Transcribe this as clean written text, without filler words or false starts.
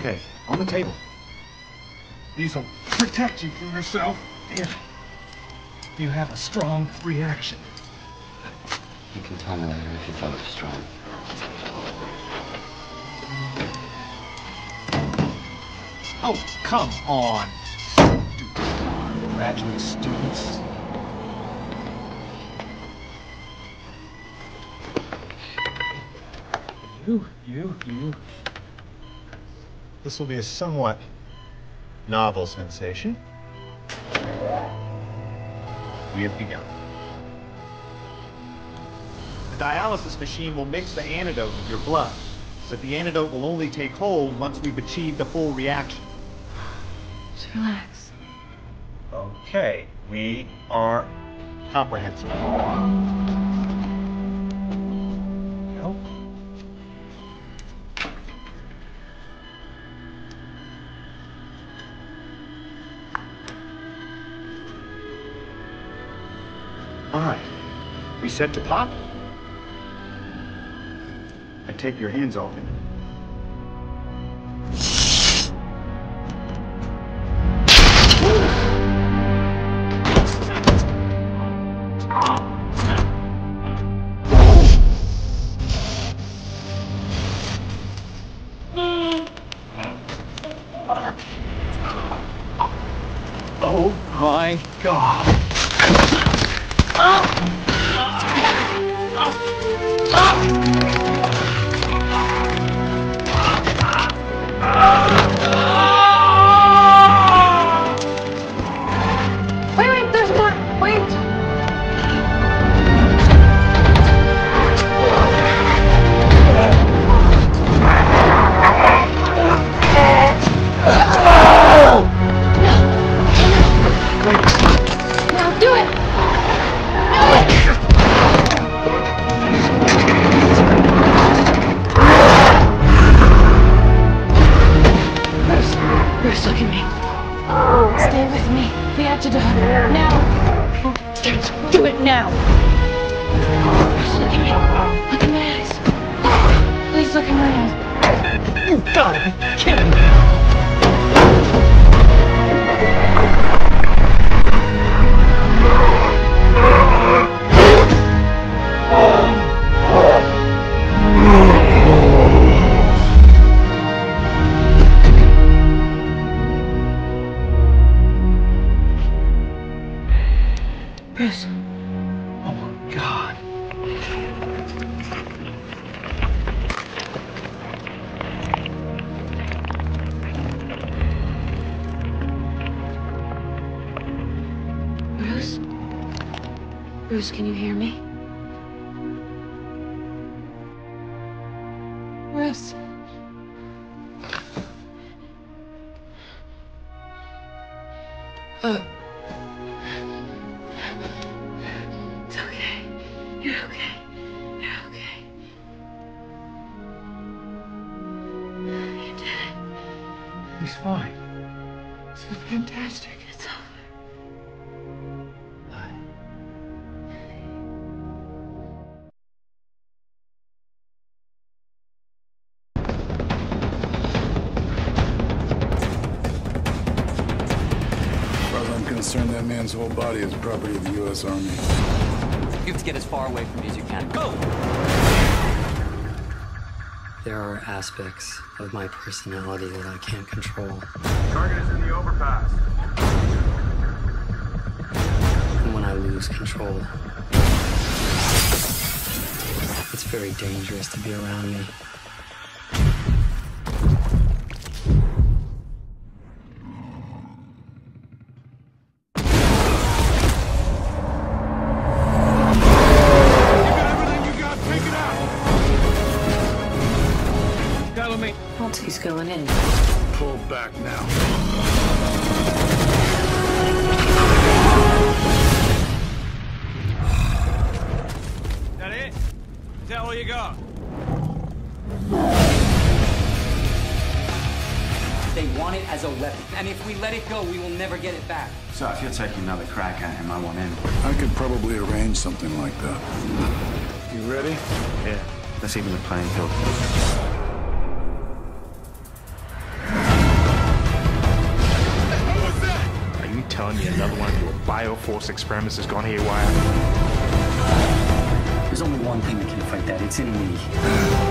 Okay, on the table. These will protect you from yourself if you have a strong reaction. You can tell me later if you felt strong. Oh, come on. Stupid graduate students. You. This will be a somewhat novel sensation. We have begun. The dialysis machine will mix the antidote with your blood, so the antidote will only take hold once we've achieved the full reaction. Just relax. Okay, we are comprehensive. Nope. All right, we set to pop. I take your hands off him. Oh my God. Wait, there's more. Wait. Now do it. Bruce, look at me. Stay with me. We have to do it now. Do it now. Bruce, look at me. Look at my eyes. Please look at my eyes. You gotta be kidding me. Bruce. Oh my God. Bruce? Bruce, can you hear me? Bruce. You're okay. You're okay. You did it. He's fine. This is fantastic. It's over. Bye. As far as I'm concerned, that man's whole body is property of the U.S. Army. You have to get as far away from me as you can. Go! There are aspects of my personality that I can't control. Target is in the overpass. And when I lose control, it's very dangerous to be around me. He's going in. Pull back now. Is that it? Is that all you got? They want it as a weapon, and if we let it go, we will never get it back. So if you're taking another crack at him, I want in. I could probably arrange something like that. You ready? Yeah. Let's even the playing field. telling me another one of your Bioforce experiments has gone haywire? There's only one thing that can fight that. It's in me.